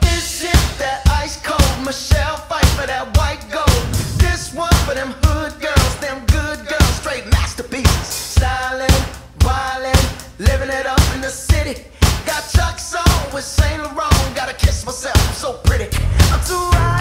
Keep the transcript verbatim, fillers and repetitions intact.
This is that ice cold Michelle, fight for that white gold. This one for them hood girls, them good girls, straight masterpieces. Stylin', wildin', living it up in the city. Got Chuck's on with Saint Laurent, gotta kiss myself, I'm so pretty. I'm too high.